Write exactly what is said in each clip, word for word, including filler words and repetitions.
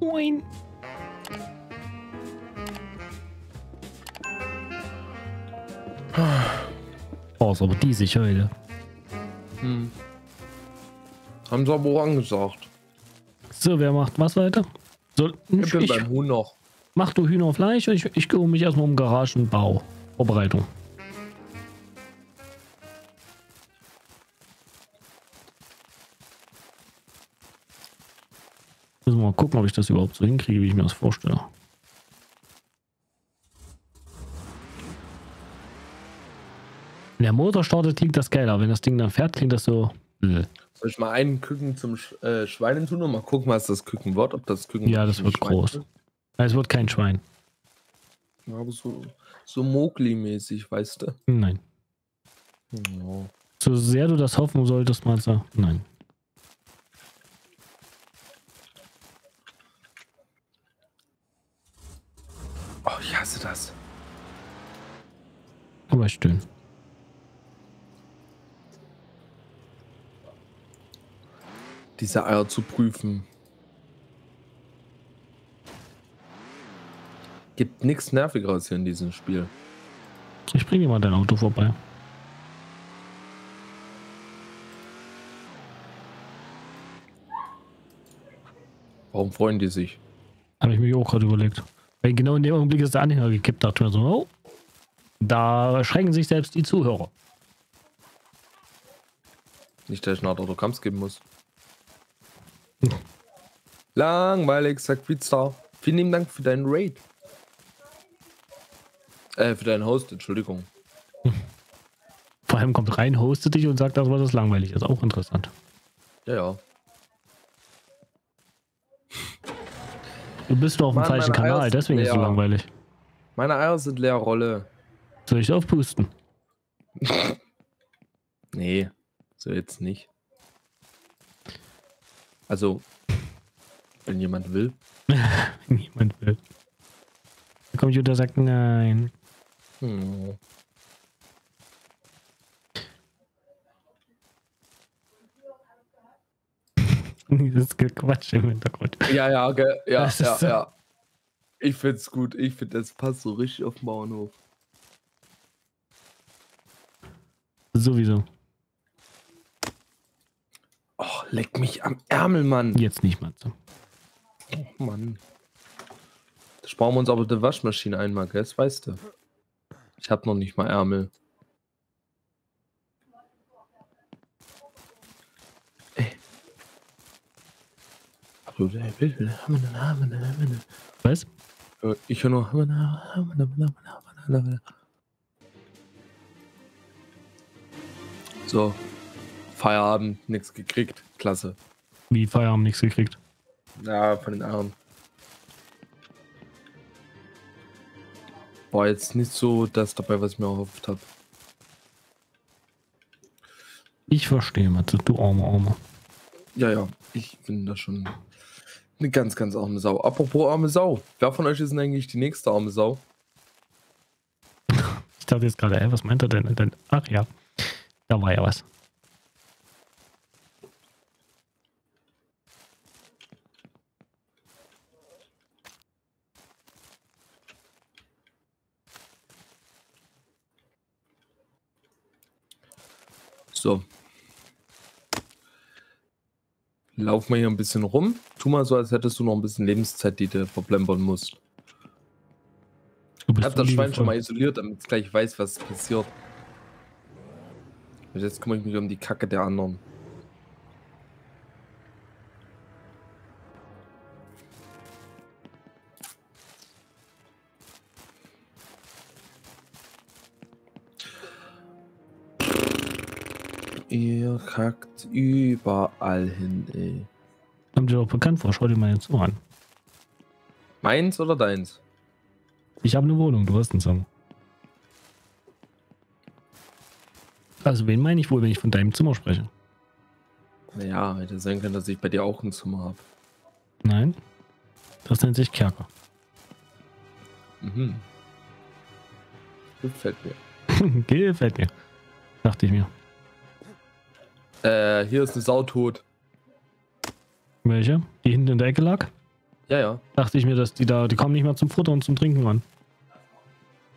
Moin. Oh, ist aber diesig heute. Hm. Haben sie aber auch angesagt. So, wer macht was weiter? So, ich bin beim Huhn noch. Mach du Hühnerfleisch und ich, ich kümmere mich erstmal um Garagenbau. Vorbereitung. Müssen wir mal gucken, ob ich das überhaupt so hinkriege, wie ich mir das vorstelle. Wenn der Motor startet, klingt das geiler. Wenn das Ding dann fährt, klingt das so... Blöd. Soll ich mal einen Küken zum Sch äh, Schweinen tun und mal gucken, was das Küken wird? Ob das Küken ja, das wird Schwein groß. Wird? Es wird kein Schwein. Ja, aber so, so Mowgli-mäßig, weißt du? Nein. No. So sehr du das hoffen solltest, mal sagen. Nein. Oh, ich hasse das. Aber schön. Diese Eier zu prüfen. Gibt nichts Nervigeres hier in diesem Spiel. Ich bringe dir mal dein Auto vorbei. Warum freuen die sich? Habe ich mir auch gerade überlegt. Weil genau in dem Augenblick ist der Anhänger gekippt. Dachte mir so, oh, da schrecken sich selbst die Zuhörer. Nicht, dass ich nach Autokampf geben muss. Hm. Langweilig, sagt Pizza. Vielen lieben Dank für deinen Raid. Äh, für deinen Host, Entschuldigung. Hm. Vor allem kommt rein, hostet dich und sagt, dass das langweilig ist. Auch interessant. Ja, ja. Du bist nur auf dem falschen Kanal, deswegen ist es so langweilig. Meine Eier sind leer, Rolle. Soll ich aufpusten? Nee, so jetzt nicht. Also, wenn jemand will. Wenn jemand will. Der Computer sagt nein. Hm. Dieses Gequatsch im Hintergrund. Ja, ja, okay. Ja, ja, so. Ja. Ich find's gut. Ich finde, das passt so richtig auf den Bauernhof. Sowieso. Oh, leck mich am Ärmel, Mann. Jetzt nicht, Mann. So. Oh, Mann. Da sparen wir uns aber die Waschmaschine einmal, gell? Das weißt du. Ich hab noch nicht mal Ärmel. Was? Ich höre nur. So. Feierabend, nichts gekriegt. Klasse. Wie Feierabend, nichts gekriegt? Ja, von den Armen. War jetzt nicht so das dabei, was ich mir erhofft habe. Ich verstehe, Matze, du arme Arme. Ja, ja, ich bin da schon eine ganz, ganz arme Sau. Apropos arme Sau. Wer von euch ist denn eigentlich die nächste arme Sau? Ich dachte jetzt gerade, ey, was meint er denn? Ach ja, da war ja was. So. Lauf mal hier ein bisschen rum. Tu mal so, als hättest du noch ein bisschen Lebenszeit, die du verplempern musst. Ich hab das Schwein schon mal isoliert, damit es gleich weiß, was passiert. Und jetzt kümmere ich mich um die Kacke der anderen. Ihr kackt überall hin, ey. Kommt dir doch bekannt vor, schau dir mal jetzt so an. Meins oder deins? Ich habe eine Wohnung, du hast einen Song. Also wen meine ich wohl, wenn ich von deinem Zimmer spreche? Naja, hätte sein können, dass ich bei dir auch ein Zimmer habe. Nein, das nennt sich Kerker. Mhm. Gefällt mir. Gefällt mir, dachte ich mir. Äh, hier ist eine Sau tot. Welche? Die hinten in der Ecke lag? Ja, ja. Dachte ich mir, dass die da, die kommen nicht mehr zum Futter und zum Trinken ran.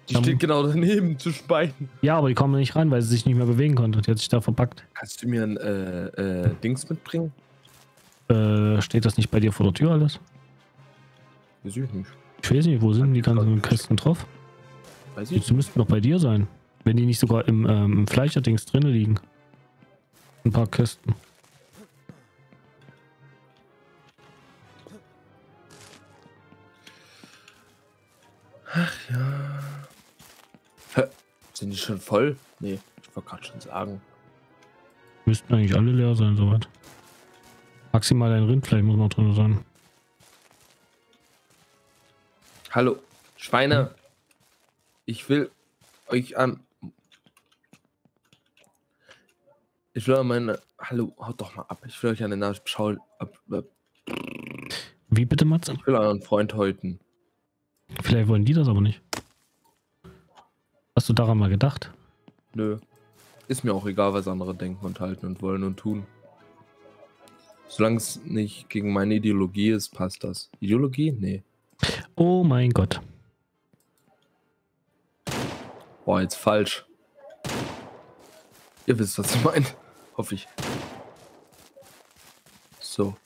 Die steht genau daneben zu speien. Ja, aber die kommen nicht rein, weil sie sich nicht mehr bewegen konnte. Die hat sich da verpackt. Kannst du mir ein äh, äh, Dings mitbringen? Äh, steht das nicht bei dir vor der Tür alles? Weiß ich nicht. Ich weiß nicht, wo sind die ganzen Kästen drauf? Weiß ich nicht. Die müssten noch bei dir sein. Wenn die nicht sogar im, ähm, im Fleischerdings drin liegen. Ein paar Kästen. Ach ja. Sind die schon voll? Nee, ich wollte gerade schon sagen. Müssten eigentlich alle leer sein, soweit. Maximal ein Rindfleisch muss noch drin sein. Hallo, Schweine. Hm? Ich will euch an... Ich will meine... Hallo, haut doch mal ab. Ich will euch an den Nase schauen. Wie bitte, Matze? Ich will euren Freund häuten. Vielleicht wollen die das aber nicht. Hast du daran mal gedacht? Nö. Ist mir auch egal, was andere denken und halten und wollen und tun. Solange es nicht gegen meine Ideologie ist, passt das. Ideologie? Nee. Oh mein Gott. Boah, jetzt falsch. Ihr wisst, was ich meine. Hoffe ich. So.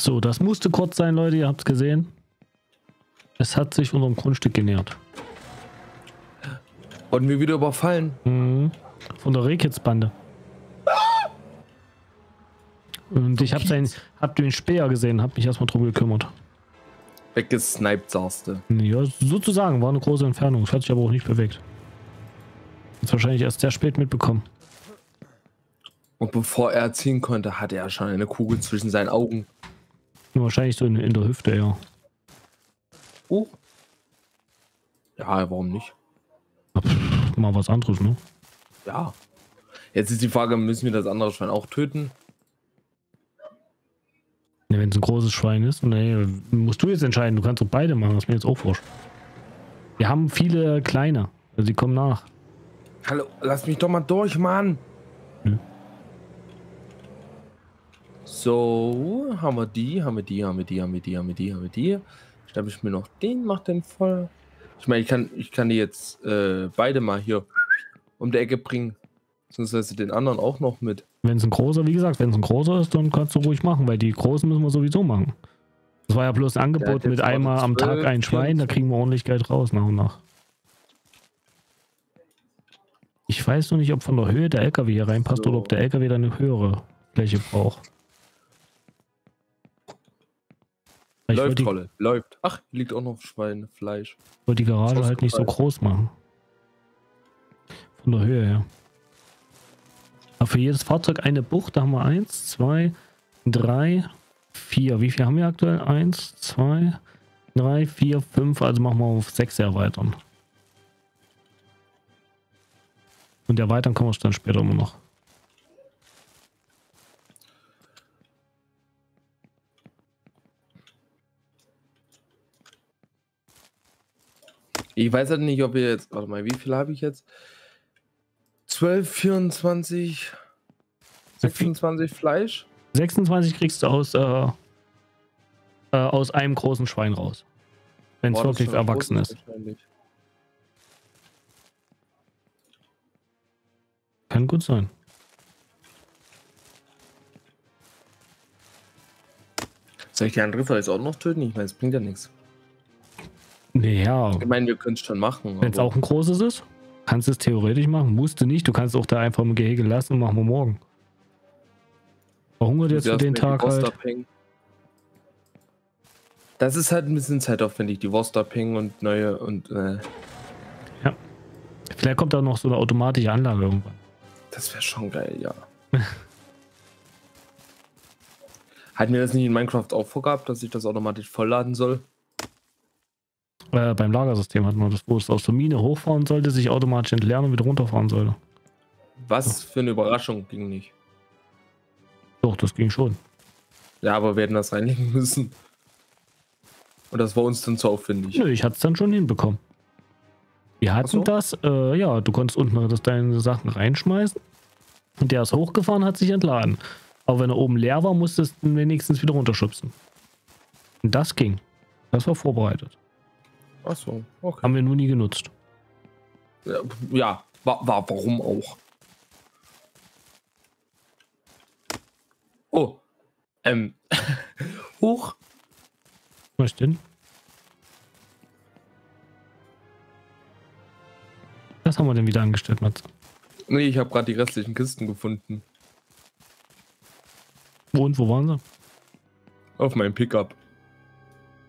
So, das musste kurz sein, Leute. Ihr habt es gesehen. Es hat sich unserem Grundstück genähert. Wurden wir wieder überfallen? Mhm. Von der Rehkitz-Bande. Ah! Und ich hab, seinen, hab den Speer gesehen, hab mich erstmal drum gekümmert. Weggesniped, sagst du. Ja, sozusagen, war eine große Entfernung. Das hat sich aber auch nicht bewegt. Jetzt wahrscheinlich erst sehr spät mitbekommen. Und bevor er ziehen konnte, hatte er schon eine Kugel zwischen seinen Augen. Wahrscheinlich so in, in der Hüfte, ja. Oh. Ja, warum nicht? Mal was anderes, ne? Ja. Jetzt ist die Frage, müssen wir das andere Schwein auch töten? Ne, wenn es ein großes Schwein ist, ne, musst du jetzt entscheiden. Du kannst doch beide machen, das ist mir jetzt auch wurscht. Wir haben viele kleine, also die kommen nach. Hallo, lass mich doch mal durch, Mann! Hm. So, haben wir die, haben wir die, haben wir die, haben wir die, haben wir die, haben wir die. Schnapp ich mir noch den, mach den voll. Ich meine, ich kann, ich kann die jetzt äh, beide mal hier um die Ecke bringen. Beziehungsweise den anderen auch noch mit. Wenn es ein großer, wie gesagt, wenn es ein großer ist, dann kannst du ruhig machen, weil die großen müssen wir sowieso machen. Das war ja bloß ein Angebot mit einmal am Tag ein Schwein, da kriegen wir ordentlich Geld raus nach und nach. Ich weiß noch nicht, ob von der Höhe der L K W hier reinpasst so. Oder ob der L K W dann eine höhere Fläche braucht. Ich läuft, Rolle, läuft. Ach, liegt auch noch Schweinefleisch. Ich wollte die Garage halt nicht so groß machen. Von der Höhe her. Aber für jedes Fahrzeug eine Bucht, da haben wir eins, zwei, drei, vier. Wie viel haben wir aktuell? Eins, zwei, drei, vier, fünf. Also machen wir auf sechs erweitern. Und erweitern können wir es dann später immer noch. Ich weiß halt nicht, ob ihr jetzt... Warte mal, wie viel habe ich jetzt? zwölf, vierundzwanzig, sechsundzwanzig Fleisch? sechsundzwanzig kriegst du aus, äh, äh, aus einem großen Schwein raus. Wenn es wirklich erwachsen ist. Kann gut sein. Soll ich die andere vielleicht auch noch töten? Ich meine, es bringt ja nichts. Ja. Ich meine, wir können es schon machen. Wenn es auch ein großes ist, kannst du es theoretisch machen. Musst du nicht. Du kannst auch da einfach im Gehege lassen und machen wir morgen. Verhungert jetzt für den Tag halt. Das ist halt ein bisschen zeitaufwendig, die Wurst abhängen und neue und äh ja. Vielleicht kommt da noch so eine automatische Anlage irgendwann. Das wäre schon geil, ja. Hatten wir das nicht in Minecraft auch vorgehabt, dass ich das automatisch vollladen soll? Äh, beim Lagersystem hat man das, wo es aus der Mine hochfahren sollte, sich automatisch entlernen und wieder runterfahren sollte. Was so. Für eine Überraschung, ging nicht. Doch, das ging schon. Ja, aber wir hätten das reinlegen müssen. Und das war uns dann zu aufwendig. Nö, ich hatte es dann schon hinbekommen. Wir hatten so. das, äh, ja, du konntest unten das deine Sachen reinschmeißen und der ist hochgefahren, hat sich entladen. Aber wenn er oben leer war, musstest du ihn wenigstens wieder runterschubsen. Und das ging. Das war vorbereitet. Ach so, okay. Haben wir nur nie genutzt. Ja, ja war, war, warum auch? Oh. Ähm. Hoch. Was denn? Was haben wir denn wieder angestellt, Mats? Nee, ich habe gerade die restlichen Kisten gefunden. Wo und wo waren sie? Auf meinem Pickup.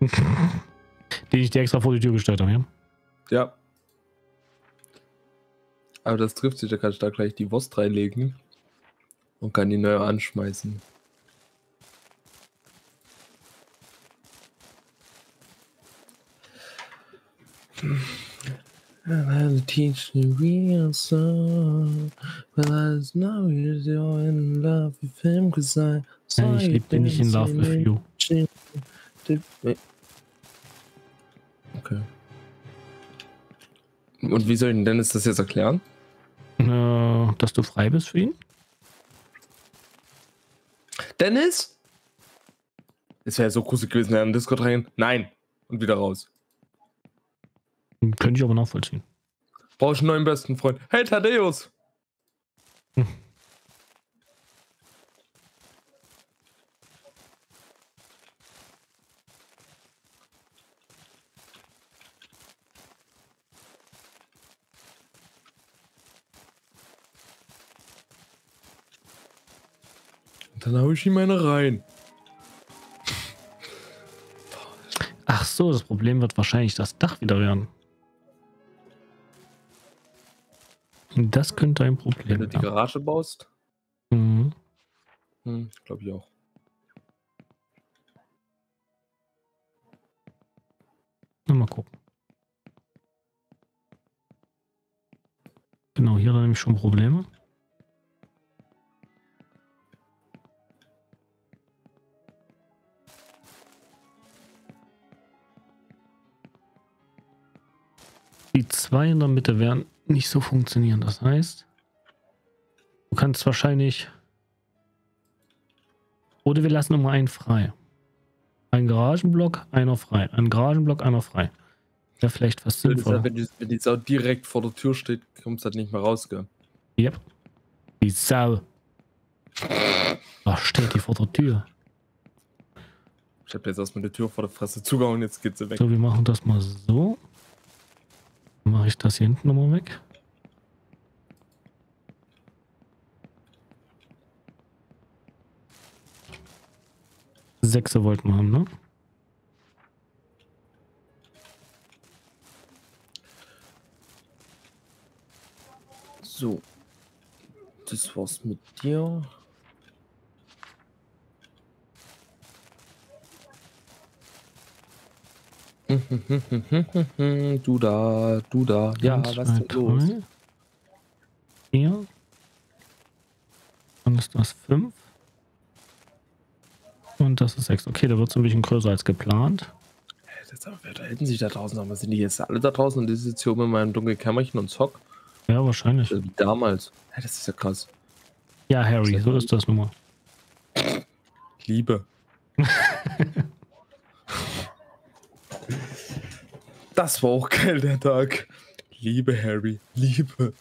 Den ich dir extra vor die Tür gestellt habe, ja? Ja. Aber das trifft sich, da kann ich da gleich die Wurst reinlegen und kann die neu anschmeißen. Teach the real song, but I know you're in love with him, cause I saw you. Ich lieb den nicht in love with you. Okay. Und wie soll denn Dennis das jetzt erklären? Äh, dass du frei bist für ihn? Dennis? Es wäre so gruselig gewesen, in den Discord rein. Nein! Und wieder raus. Könnte ich aber nachvollziehen. Brauche ich einen neuen besten Freund. Hey, Thaddeus! Hm. Und dann habe ich ihm eine rein. Ach so, das Problem wird wahrscheinlich das Dach wieder werden. Das könnte ein Problem sein. Wenn du die Garage baust? Mhm. Hm, glaube ich auch. Na, mal gucken. Genau, hier hat er nämlich schon Probleme. Die zwei in der Mitte wären nicht so funktionieren. Das heißt, du kannst wahrscheinlich, oder wir lassen immer einen frei. Ein Garagenblock, einer frei. Ein Garagenblock, einer frei. Ja, vielleicht fast sinnvoller. Wenn die, wenn die Sau direkt vor der Tür steht, kommst du halt nicht mehr raus, gell? Yep. Die Sau. Ach, steht die vor der Tür? Ich hab jetzt erstmal die Tür vor der Fresse zugehauen, jetzt geht sie weg. So, wir machen das mal so. Mache ich das hier hinten nochmal weg. Sechse wollten wir haben, ne? So. Das war's mit dir. Du da, du da. Ja, eins, was ist los? Hier. Dann ist das fünf. Und das ist sechs. Okay, da wird es ein bisschen größer als geplant. Das aber, da hätten sich da draußen noch. Sind die jetzt alle da draußen? Und die sitzen hier oben in meinem dunklen Kämmerchen und zock? Ja, wahrscheinlich. Wie damals. Das ist ja krass. Ja, Harry, ist so ist das nun mal. Liebe. Das war auch geil, der Tag. Liebe Harry, Liebe.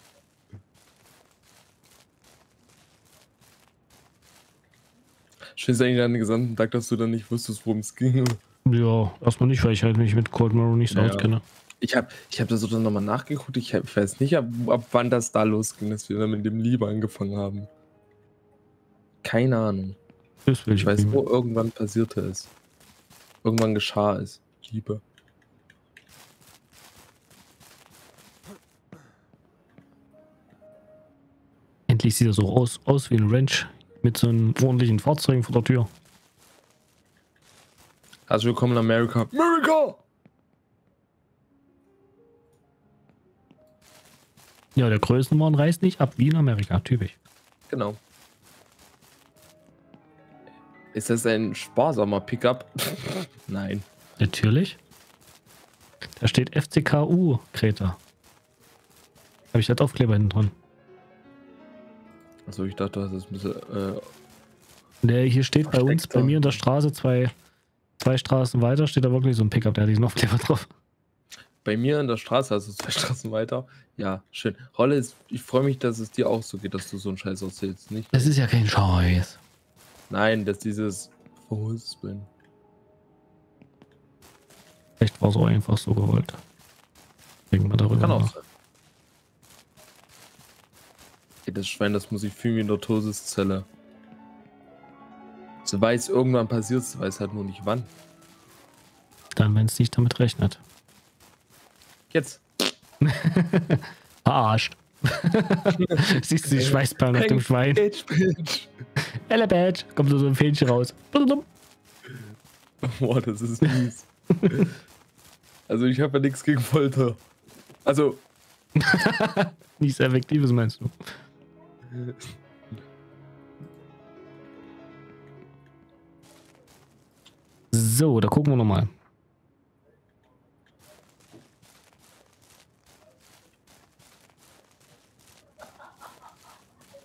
Schön ist eigentlich an den gesamten Tag, dass du dann nicht wusstest, worum es ging. Ja, erstmal nicht, weil ich halt mich mit Cold Morrow nicht so naja. auskenne. Ich habe ich hab das so dann nochmal nachgeguckt. Ich, hab, ich weiß nicht, ab, ab wann das da losging, dass wir dann mit dem Liebe angefangen haben. Keine Ahnung. Das will ich ich weiß, wo irgendwann passierte es. Irgendwann geschah es. Liebe. Endlich sieht er so aus, aus wie ein Ranch mit so einem ordentlichen Fahrzeug vor der Tür. Also willkommen in Amerika. America! Ja, der Größenwahn reißt nicht ab wie in Amerika, typisch. Genau. Ist das ein sparsamer Pickup? Nein. Natürlich. Da steht F C K U, Kreta. Habe ich das Aufkleber hinten dran. Also ich dachte, das ist ein bisschen... Äh, nee, hier steht bei uns, bei mir in der Straße zwei zwei Straßen weiter steht da wirklich so ein Pickup, der hat diesen Aufkleber drauf. Bei mir an der Straße, also zwei Straßen weiter. Ja, schön. Rolle, ich freue mich, dass es dir auch so geht, dass du so einen Scheiß erzählst. Nicht? Das ist ja kein Scheiß. Nein, dass dieses Verholzbin. Vielleicht war es auch einfach so gewollt. Denken wir darüber. Kann auch sein. Ey, das Schwein, das muss ich fühlen wie in der Todeszelle. So weiß, irgendwann passiert es, weiß halt nur nicht wann. Dann, wenn es nicht damit rechnet. Jetzt. Verarscht. Siehst du die Schweißperlen auf dem Schwein? Elle Badge. Kommt so ein Fähnchen raus. Boah, das ist mies. Also ich habe ja nichts gegen Folter. Also. Nichts Effektives meinst du? So, da gucken wir nochmal.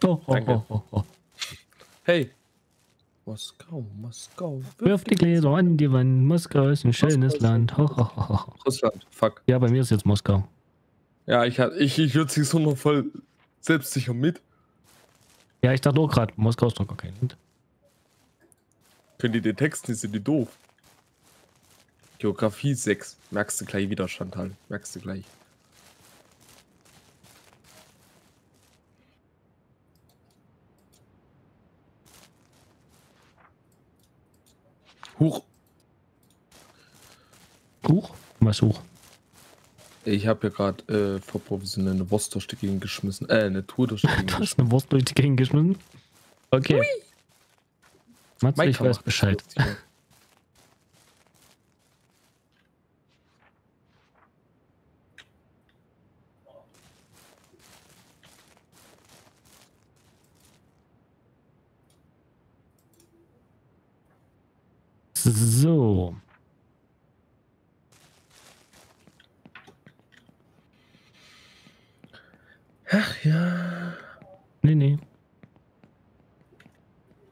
Oh, oh, Danke. Oh, oh, oh. Hey. Moskau, Moskau. Wirf die Gläser an die Wand. Moskau ist ein schönes Moskau. Land. Ho, ho, ho, ho. Russland, fuck. Ja, bei mir ist jetzt Moskau. Ja, ich ich, ich würde sie so noch voll selbstsicher mit. Ja, ich dachte doch gerade, Moskau ist doch gar kein Land. Können die den Text nicht, sind die doof. Geografie sechs. Merkst du gleich wieder, Chantal. Merkst du gleich. Huch. Huch? Was Huch? Ich habe hier gerade äh, vorprovisionell eine Wurst durch die Gegend geschmissen. Äh, eine Tour durch die Gegend. Du hast eine Wurst durch die Gegend geschmissen? Okay. Ui. Mats, ich weiß Bescheid. So. Ach ja. Nee, nee.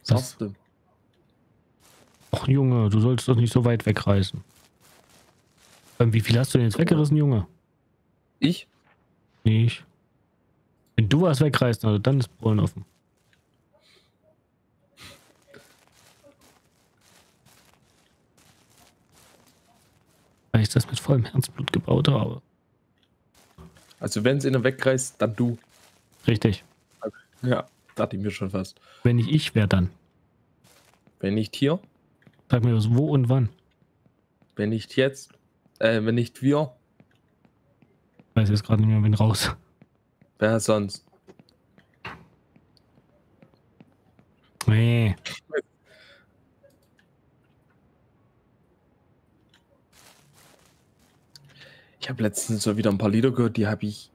Was? Ach Junge, du sollst doch nicht so weit wegreißen. Wie viel hast du denn jetzt weggerissen, Junge? Ich? Nicht. Wenn du was wegreißt, also dann ist Polen offen. Weil ich das mit vollem Herzblut gebaut habe. Also wenn es in der wegreißt, dann du. Richtig. Ja, dachte ich mir schon fast. Wenn nicht ich, wer dann? Wenn nicht hier? Sag mir das wo und wann. Wenn nicht jetzt, äh, wenn nicht wir. Ich weiß jetzt gerade nicht mehr, wen raus. Wer sonst? Nee. Ich habe letztens so wieder ein paar Lieder gehört, die habe ich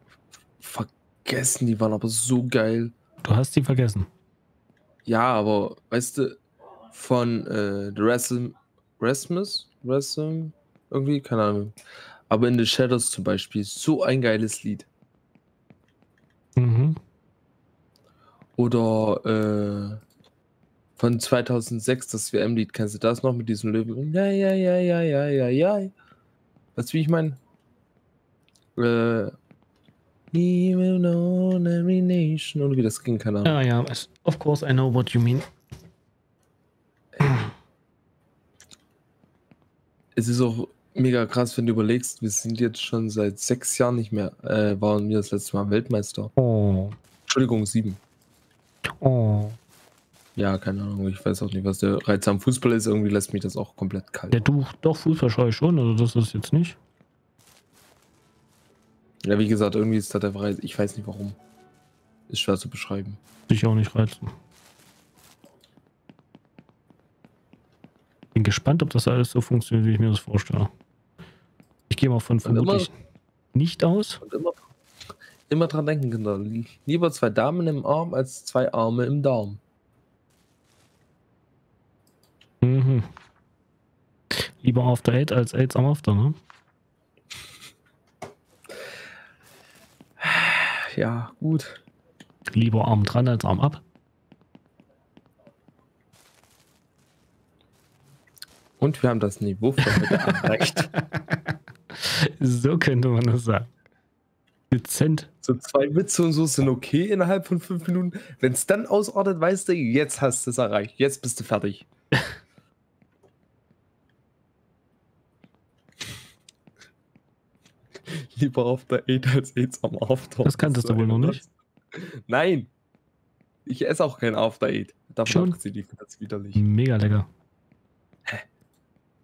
vergessen, die waren aber so geil. Du hast die vergessen? Ja, aber weißt du, von äh, The Rasm Rasmus? Rasm? Irgendwie? Keine Ahnung. Aber in The Shadows zum Beispiel, so ein geiles Lied. Mhm. Oder äh, von zweitausendsechs, das W M-Lied, kennst du das noch mit diesem Löwen? Ja, ja, ja, ja, ja, ja, ja. Weißt du, wie ich meine? Äh, every nation, oder wie das ging, keine Ahnung. Ja, ja, of course I know what you mean. Es ist auch mega krass, wenn du überlegst, wir sind jetzt schon seit sechs Jahren nicht mehr, äh, waren wir das letzte Mal Weltmeister. Oh. Entschuldigung, sieben. Oh. Ja, keine Ahnung, ich weiß auch nicht, was der Reiz am Fußball ist, irgendwie lässt mich das auch komplett kalt. Ja, du, doch, Fußball schaue ich schon, also das ist jetzt nicht. Ja, wie gesagt, irgendwie ist das der Reiz, ich weiß nicht warum. Ist schwer zu beschreiben. Dich auch nicht reizen. Bin gespannt, ob das alles so funktioniert, wie ich mir das vorstelle. Ich gehe mal von vermutlich nicht aus. Und immer, immer dran denken, Kinder. Lieber zwei Damen im Arm als zwei Arme im Darm. Mhm. Lieber After Eight als Aids am After, ne? Ja, gut. Lieber Arm dran als Arm ab. Und wir haben das Niveau von heute erreicht. So könnte man das sagen. Dezent. So zwei Witze und so sind okay innerhalb von fünf Minuten. Wenn es dann ausartet, weißt du, jetzt hast du es erreicht. Jetzt bist du fertig. Lieber auf der Eid als AIDS am After. Das kanntest du wohl noch nicht. Nein. Ich esse auch kein After Eid. Davon abgesehen, ich finde das widerlich. Mega lecker.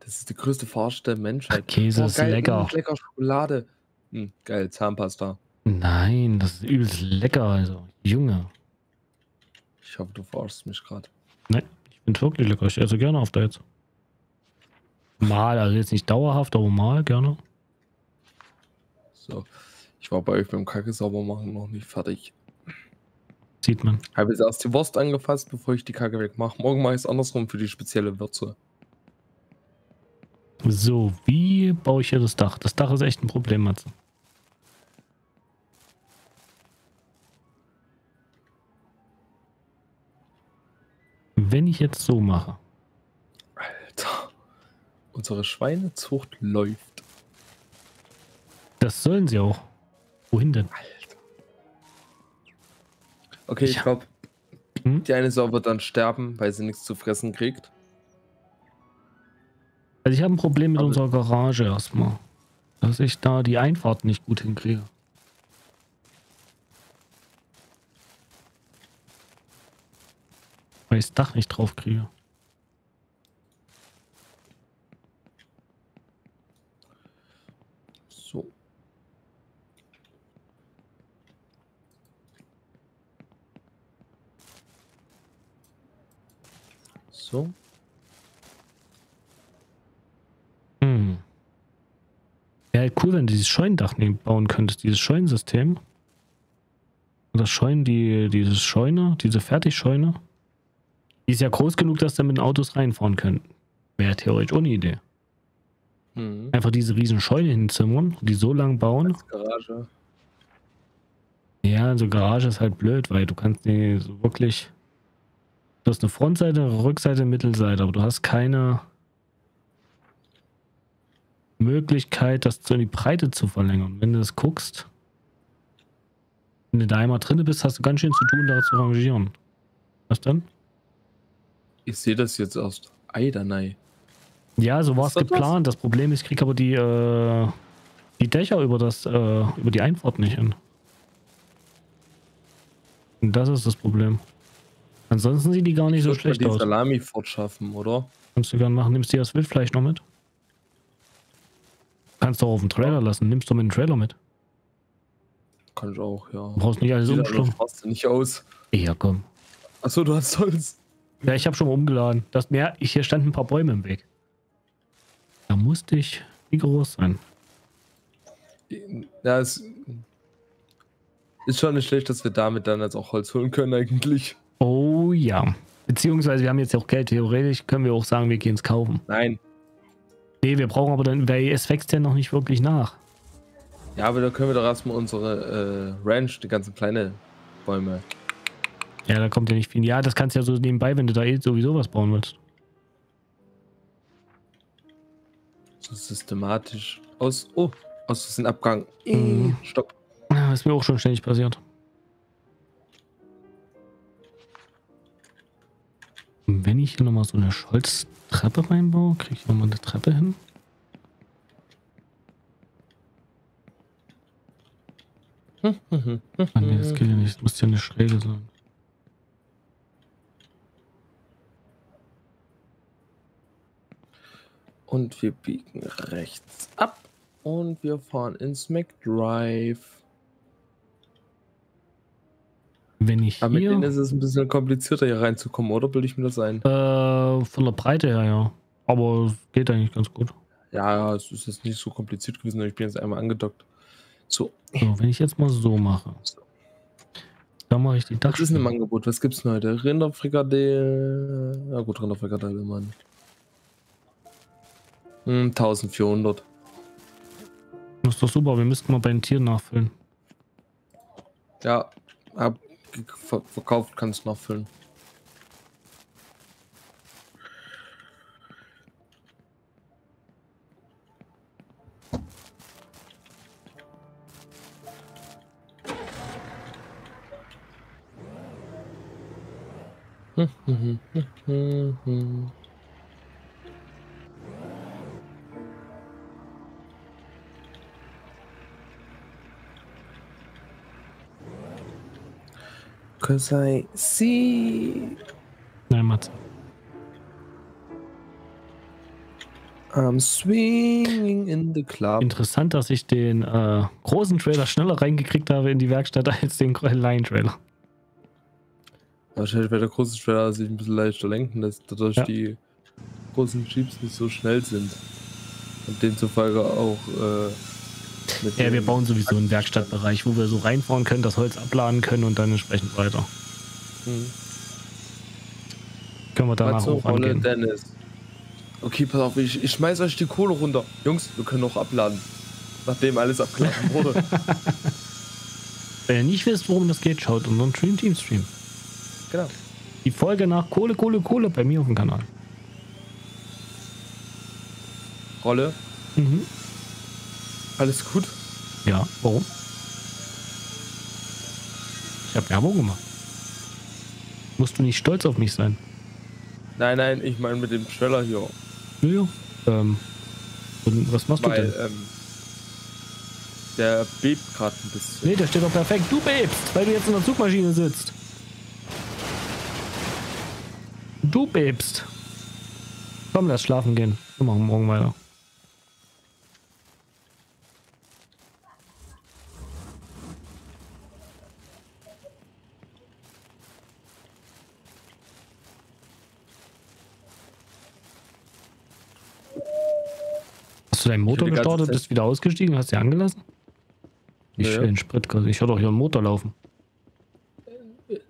Das ist die größte Farce der Menschheit. Käse oh, ist geil, lecker. Lecker Schokolade. Hm, geil, Zahnpasta. Nein, das ist übelst lecker. Also, Junge. Ich hoffe, du verarschst mich gerade. Nein, ich bin wirklich lecker. Ich esse gerne After Eid. Mal, also jetzt nicht dauerhaft, aber mal gerne. So, ich war bei euch beim Kacke sauber machen noch nicht fertig. Sieht man. Ich habe jetzt erst die Wurst angefasst, bevor ich die Kacke wegmache. Morgen mache ich es andersrum für die spezielle Würze. So, wie baue ich hier das Dach? Das Dach ist echt ein Problem, Matze. Wenn ich jetzt so mache. Alter, unsere Schweinezucht läuft. Das sollen sie auch. Wohin denn? Alter. Okay, ich, ich glaube, hm? die eine Sau wird dann sterben, weil sie nichts zu fressen kriegt. Also ich habe ein Problem mit Aber unserer Garage erstmal. Dass ich da die Einfahrt nicht gut hinkriege. Weil ich das Dach nicht drauf kriege. So. Hm. Wäre halt cool, wenn du dieses Scheunendach bauen könntest, dieses Scheunensystem. Oder Scheunen, die, diese Scheune, diese Fertigscheune. Die ist ja groß genug, dass da mit den Autos reinfahren könnten. Wäre theoretisch ohne Idee. Hm. Einfach diese riesen Scheune hinzimmern, die so lang bauen. Als Garage. Ja, also Garage ist halt blöd, weil du kannst die so wirklich... Du hast eine Frontseite, eine Rückseite, eine Mittelseite, aber du hast keine Möglichkeit, das in die Breite zu verlängern. Wenn du das guckst, wenn du da einmal drin bist, hast du ganz schön zu tun, da zu rangieren. Was dann? Ich sehe das jetzt erst. Eidanei. Ja, so war es geplant. Das? das Problem ist, ich kriege aber die, äh, die Dächer über, das, äh, über die Einfahrt nicht hin. Und das ist das Problem. Ansonsten sieht die gar nicht so schlecht aus. Salami fortschaffen, oder? Kannst du gern machen. Nimmst du das Wildfleisch noch mit? Kannst du auch auf den Trailer lassen. Nimmst du mit dem Trailer mit? Kann ich auch, ja. Brauchst nicht alles umschlungen. Passt nicht aus. Ja, komm. Achso, du hast sonst. Ja, ich habe schon umgeladen. Das mehr. Ich hier standen ein paar Bäume im Weg. Da musste ich wie groß sein. Ja, es ist schon nicht schlecht, dass wir damit dann jetzt auch Holz holen können eigentlich. Oh ja. Beziehungsweise wir haben jetzt ja auch Geld. Theoretisch können wir auch sagen, wir gehen es kaufen. Nein. Nee, wir brauchen aber dann, weil es wächst ja noch nicht wirklich nach. Ja, aber da können wir doch erstmal unsere äh, Ranch, die ganzen kleinen Bäume. Ja, da kommt ja nicht viel. Ja, das kannst du ja so nebenbei, wenn du da eh sowieso was bauen willst. So systematisch aus. Oh, aus diesem Abgang. Mhm. Stopp. Das ist mir auch schon ständig passiert. Wenn ich hier nochmal so eine Scholz-Treppe reinbaue, kriege ich nochmal eine Treppe hin. Ah, nee, das geht ja nicht. Das muss ja eine Schräge sein. Und wir biegen rechts ab und wir fahren ins McDrive. Wenn ich Aber hier, mit denen ist es ein bisschen komplizierter, hier reinzukommen, oder? Bilde ich mir das ein? Äh, von der Breite her, ja. Aber es geht eigentlich ganz gut. Ja, es ist jetzt nicht so kompliziert gewesen, ich bin jetzt einmal angedockt. So. so wenn ich jetzt mal so mache. So. Dann mache ich die Dachschräge. Das ist ein Angebot. Was gibt's denn heute? Rinderfrikadelle. Ja gut, Rinderfrikadelle, Mann. Hm, eintausendvierhundert. Das ist doch super, wir müssten mal bei den Tieren nachfüllen. Ja, ab. Verkauft kannst du noch füllen. 'Cause I see. Nein, Matze. I'm swinging in the club. Interessant, dass ich den äh, großen Trailer schneller reingekriegt habe in die Werkstatt als den Line-Trailer. Wahrscheinlich, weil der große Trailer sich ein bisschen leichter lenken lässt, dadurch ja. die großen Jeeps nicht so schnell sind. Und demzufolge auch. Äh, mit ja, wir bauen sowieso einen Werkstattbereich, wo wir so reinfahren können, das Holz abladen können und dann entsprechend weiter. Hm. Können wir danach auch angehen. Dennis. Okay, pass auf, ich, ich schmeiß euch die Kohle runter. Jungs, wir können noch abladen. Nachdem alles abgeladen wurde. Wenn ihr nicht wisst, worum das geht, schaut unseren Stream Team Stream. Genau. Die Folge nach Kohle, Kohle, Kohle bei mir auf dem Kanal. Rolle? Mhm. Alles gut? Ja, warum? Ich habe Werbung gemacht. Musst du nicht stolz auf mich sein. Nein, nein, ich meine mit dem Trailer hier. Ja, ähm, was machst Weil, du denn? Ähm, der bebt gerade ein bisschen. Nee, der steht doch perfekt. Du bebst, weil du jetzt in der Zugmaschine sitzt. Du bebst. Komm, lass schlafen gehen. Wir machen morgen weiter. Hast du deinen Motor gestartet, bist wieder ausgestiegen, hast du ihn angelassen? Wie schön ja. Sprit, ich höre doch hier einen Motor laufen.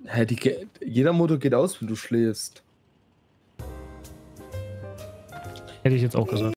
Hä, die, jeder Motor geht aus, wenn du schläfst. Hätte ich jetzt auch gesagt.